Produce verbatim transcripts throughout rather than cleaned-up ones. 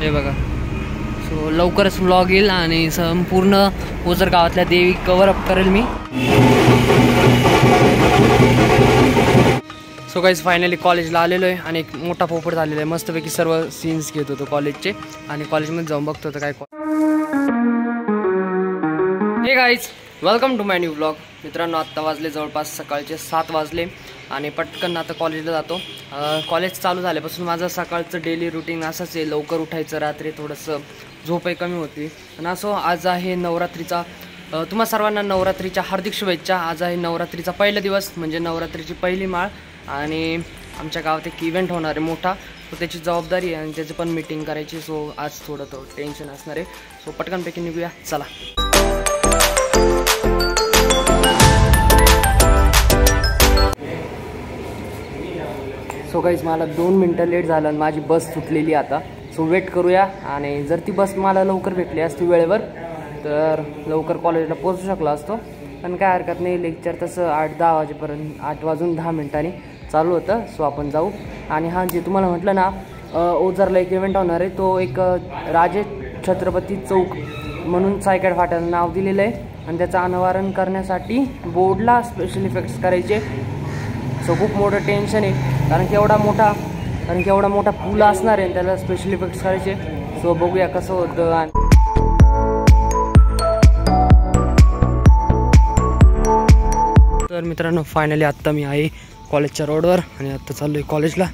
हे बघा. सो लवकरच व्लॉग येईल आणि संपूर्ण ओझर गावातल्या देवी कव्हर अप करेल मी. सो गाइस फायनली कॉलेजला आलेलो आहे आणि एक मोठा पोपट झालेला आहे. मस्तपैकी सर्व सीन्स घेत होतो कॉलेजचे आणि कॉलेजमध्ये जाऊन बघतो काय. Hey guys welcome to my new blog. मित्रांनो आत्ता वाजले जवळपास सकाळचे सात वाजले आणि पटकन आता कॉलेजला जातो. कॉलेज चालू झाल्यापासून माझं सकाळचं डेली रुटीन असंच आहे. लवकर उठायचं, रात्री थोडंसं झोपही कमी होती आणि असो. आज आहे नवरात्रीचा, तुम्हा सर्वांना नवरात्रीच्या हार्दिक शुभेच्छा. आज आहे नवरात्रीचा पहिला दिवस म्हणजे नवरात्रीची पहिली माळ आणि आमच्या गावात एक इव्हेंट होणार आहे मोठा. सो त्याची जबाबदारी आहे आणि त्याची पण मीटिंग करायची. सो आज थोडं थोडं टेन्शन असणार आहे. सो पटकनपैकी निघूया, चला. सो गाइस मला दोन मिनटं लेट झालं आणि माझी बस सुटलेली आता. सो वेट करूया आणि जर ती बस मला लवकर भेटली असती वेळेवर तर लवकर कॉलेजला पोहोचू शकला असतो. पण काय हरकत नाही, लेक्चर तसं आठ दहा वाजेपर्यंत आठ वाजून दहा मिनटांनी चालू होतं. सो आपण जाऊ. आणि हां, जे तुम्हाला म्हटलं ना ओझरला एक इव्हेंट होणार आहे, तो एक राजे छत्रपती चौक म्हणून सायकड फाट्याला नाव दिलेलं आहे आणि त्याचं अनावरण करण्यासाठी बोर्डला स्पेशल इफेक्ट्स करायचे. सो खूप मोठं टेन्शन आहे कारण की एवढा मोठा कारण की एवढा मोठा पूल असणार आहे त्याला स्पेशल इफेक्ट्स करायचे. सो बघूया कसं होतं. आणि तर मित्रांनो फायनली आत्ता मी आहे कॉलेजच्या रोडवर आणि आत्ता चाललो आहे कॉलेजला.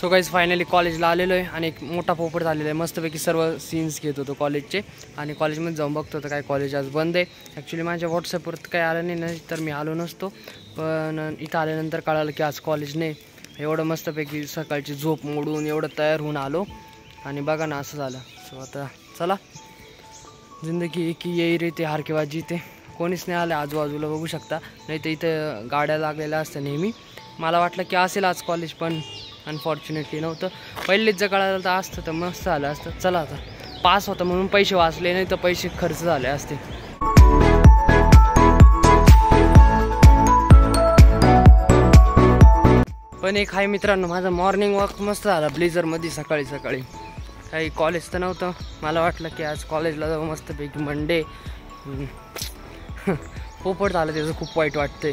सो गाइस फायनली कॉलेजला आलेलो आहे आणि एक मोठा पोपट झालेला आहे. मस्तपैकी सर्व सीन्स घेत होतो कॉलेजचे आणि कॉलेजमध्ये जाऊन बघतो तर काय कॉलेज आज बंद आहे. ॲक्च्युली माझ्या व्हॉट्सअपवर काही आलं नाही, नाही तर मी आलो नसतो. पण इथं आल्यानंतर कळालं की आज कॉलेज नाही. एवढं मस्तपैकी सकाळची झोप मोडून एवढं तयार होऊन आलो आणि बघा ना असं झालं. सो आता चला, जिंदगी एक येई रे ते हारकेबाजी. ते कोणीच नाही आलं आजूबाजूला बघू शकता, नाही तर इथं गाड्या लागलेल्या असतं नेहमी. मला वाटलं की असेल आज कॉलेज पण अनफॉर्च्युनेटली नव्हतं. पहिलेच जर कळालं तर असतं तर मस्त झालं असतं. चला आता पास होता म्हणून पैसे वाचले, नाही तर पैसे खर्च झाले असते. पण एक हाय मित्रांनो, माझा मॉर्निंग वॉक मस्त झाला ब्लेझरमध्ये सकाळी सकाळी. काही कॉलेज तर नव्हतं, मला वाटलं की आज कॉलेजला जाऊ मस्तपैकी मंडे. पोपट झालं त्याचं खूप वाईट वाटतंय.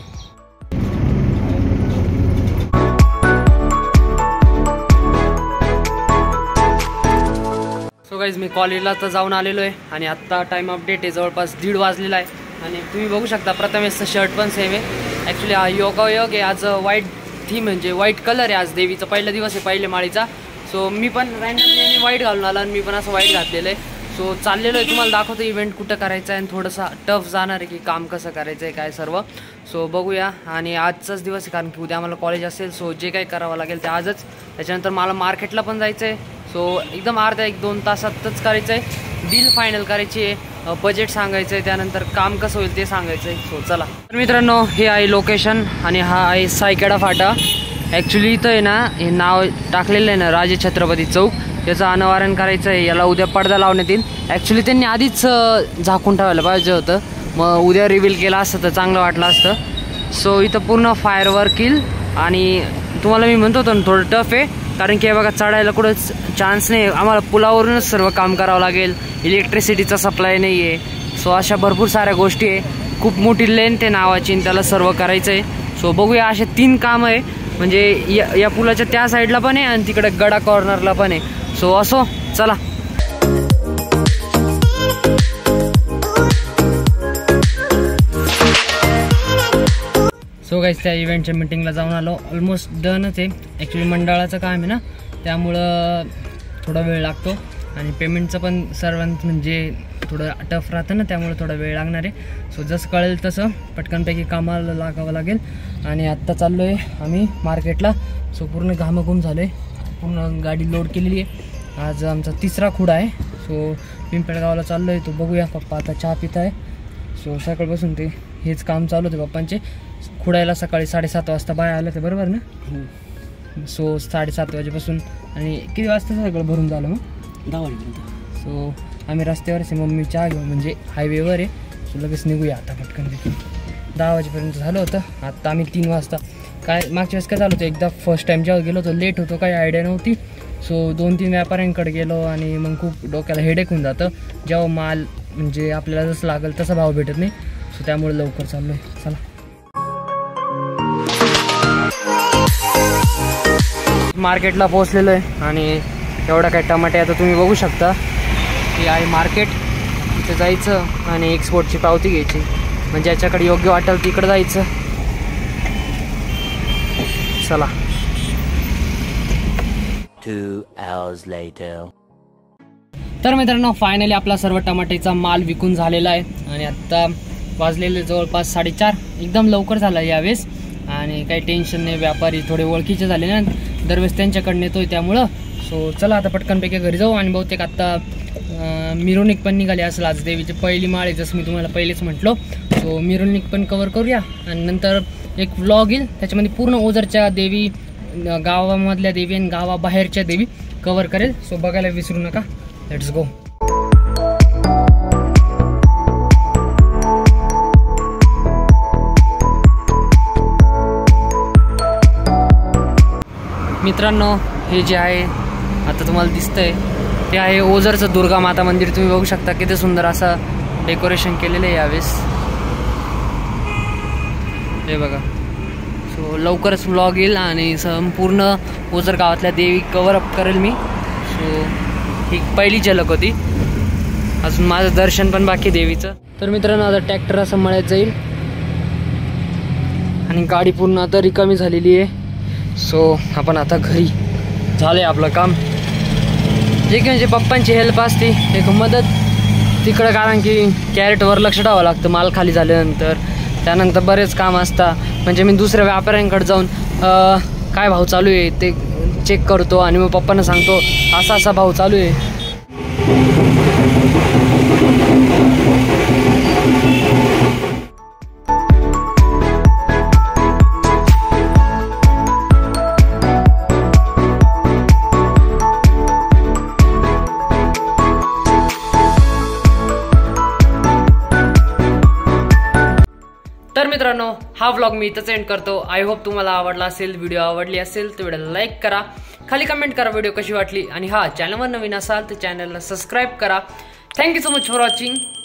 सो गाइज मी कॉलेजला तर जाऊन आलेलो आहे आणि आत्ता टाईम अपडेट आहे जवळपास दीड वाजलेला आहे आणि तुम्ही बघू शकता प्रथमेशचं शर्ट पण सेम आहे. ॲक्च्युली हा योगायोग आहे, आज व्हाईट थीम म्हणजे व्हाईट कलर आहे. आज देवीचा पहिला दिवस आहे पहिले माळीचा. सो मी पण रॅन्डमली व्हाईट घालून आला आणि मी पण असं व्हाईट घातलेलं आहे. सो चाललेलो आहे, तुम्हाला दाखवतो इव्हेंट कुठं करायचं आहे आणि थोडंसं टफ जाणार आहे की काम कसं करायचं आहे काय सर्व. सो बघूया. आणि आजचाच दिवस आहे कारण की उद्या आम्हाला कॉलेज असेल. सो जे काही करावं लागेल ते आजच. त्याच्यानंतर मला मार्केटला पण जायचं आहे. सो एकदम अर्धा एक दोन तासातच करायचं आहे. डील फायनल करायची आहे, बजेट सांगायचं आहे, त्यानंतर काम कसं होईल ते सांगायचं आहे. सो चला तर मित्रांनो, हे आहे लोकेशन आणि हा आहे सायकेडा फाटा. ॲक्च्युली इथं आहे ना हे नाव टाकलेलं आहे ना राजे छत्रपती चौक, याचं अनावरण करायचं आहे. याला उद्या पडदा लावण्यात येईल. ॲक्च्युली त्यांनी आधीच झाकून ठेवायला पाहिजे होतं, मग उद्या रिव्हील केलं असतं तर चांगलं वाटलं असतं. सो इथं पूर्ण फायरवर्क येईल आणि तुम्हाला मी म्हणतो होतो ना थोडं टफ आहे कारण की बघा चढायला कुठंच चान्स नाही. आम्हाला पुलावरूनच सर्व काम करावं लागेल, इलेक्ट्रिसिटीचा सप्लाय नाही आहे. सो अशा भरपूर साऱ्या गोष्टी आहे. खूप मोठी लेन ते नावाची त्याला सर्व करायचं आहे. सो बघूया, असे तीन कामं आहे म्हणजे या या पुलाच्या त्या साईडला पण आहे आणि तिकडे गडा कॉर्नरला पण आहे. सो असो चला. सो गाइस त्या इव्हेंटच्या मीटिंगला जाऊन आलो, ऑलमोस्ट डनच आहे. ॲक्च्युली मंडळाचं काम आहे ना त्यामुळं थोडा वेळ लागतो आणि पेमेंटचं पण सर्वांत म्हणजे थोडं टफ राहतं ना त्यामुळं थोडा वेळ लागणार आहे. सो जसं कळेल तसं पटकनपैकी कामाला लागावं लागेल. आणि आत्ता चाललो आहे आम्ही मार्केटला. सो पूर्ण घामाघूम झालं आहे, पूर्ण गाडी लोड केलेली आहे. आज आमचा तिसरा खुडा आहे. सो पिंपळगावला चाललो आहे. तो बघूया, पप्पा आता चहा पित आहे. सो सकाळपासून ते हेच काम चालू होते पप्पांचे. खुडायला सकाळी साडेसात वाजता बाहेर आलं ते बरोबर ना. सो साडेसात वाजेपासून आणि किती वाजता सगळं भरून झालं मग दहा वाजेपर्यंत. सो आम्ही रस्त्यावर आहे, मम्मी चहा घेऊ म्हणजे हायवेवर आहे, सो लगेच निघूया आता पटकन तिथून। दहा वाजेपर्यंत झालं होतं, आता आम्ही तीन वाजता काय मागच्या वेळेस काय झालं होतं एकदा फर्स्ट टाइम जेव्हा गेलो होतो लेट होतो, काही आयडिया नव्हती, सो दोन तीन व्यापाऱ्यांकडे गेलो आणि मग खूप डोक्याला हेडेक होऊन जातं जेव्हा माल म्हणजे आपल्याला जसं लागेल तसा भाव भेटत नाही, सो त्यामुळे लवकर चाललो आहे। चला मार्केटला पोहोचलेलो आहे आणि एवढा काय टमाटे आता तुम्ही बघू शकता की आहे मार्केट, इथे जायचं आणि एक्सपोर्टची पावती घ्यायची म्हणजे याच्याकडे योग्य वाटेल तिकडे जायचं। चला टू आवर्स लेटर। तर मित्रांनो फायनली आपला सर्व टमाटेचा माल विकून झालेला आहे आणि आता वाजलेले जवळपास साडेचार, एकदम लवकर झाला यावेळेस आणि काही टेन्शन नाही, व्यापारी थोडे ओळखीचे झाले ना दरवेळेस त्यांच्याकडनं येतोय त्यामुळं, सो चला आता पटकनपैकी घरी जाऊ। आणि बहुतेक आत्ता मिरवणूक पण निघाली असेल, आज देवीची पहिली माळ आहे जसं मी तुम्हाला पहिलेच म्हटलो, सो मिरवणूक पण कवर करूया आणि नंतर एक व्लॉग येईल त्याच्यामध्ये पूर्ण ओझरच्या देवी, गावामधल्या देवी आणि गावाबाहेरच्या देवी कवर करेल, सो बघायला विसरू नका। Let's go. मित्रांनो हे जे आहे आता तुम्हाला दिसतंय ते आहे ओझरचं दुर्गा माता मंदिर, तुम्ही बघू शकता किती सुंदर असं डेकोरेशन केलेलं आहे यावेळेस, हे बघा। सो लवकरच व्लॉग येईल आणि संपूर्ण ओझर गावातल्या देवी कवर अप करेल मी, सो ही पहिली झलक होती, अजून माझं दर्शन पण बाकी देवीचं। तर मित्रांनो आता ट्रॅक्टर असं मळ्यात जाईल आणि गाडी पूर्ण आता रिकामी झालेली आहे, सो so, आपण आता घरी झाले आपलं काम, जे की म्हणजे पप्पांची हेल्प असते एक मदत तिकडं, कारण की कॅरेटवर लक्ष ठेवावं लागतं माल खाली झाल्यानंतर, त्यानंतर बरेच काम असतात म्हणजे मी दुसऱ्या व्यापाऱ्यांकडे जाऊन काय भाव चालू आहे ते चेक करतो आणि मग पप्पांना सांगतो असा असा भाव चालू आहे। तर मित्रांनो हा व्लॉग मी इथंच एंड करतो, आय होप तुम्हाला आवडला असेल, व्हिडिओ आवडली असेल तर व्हिडिओला लाईक करा, खाली कमेंट करा व्हिडिओ कशी वाटली, आणि हा चॅनलवर नवीन असाल तर चॅनलला सबस्क्राईब करा। Thank you so much for watching.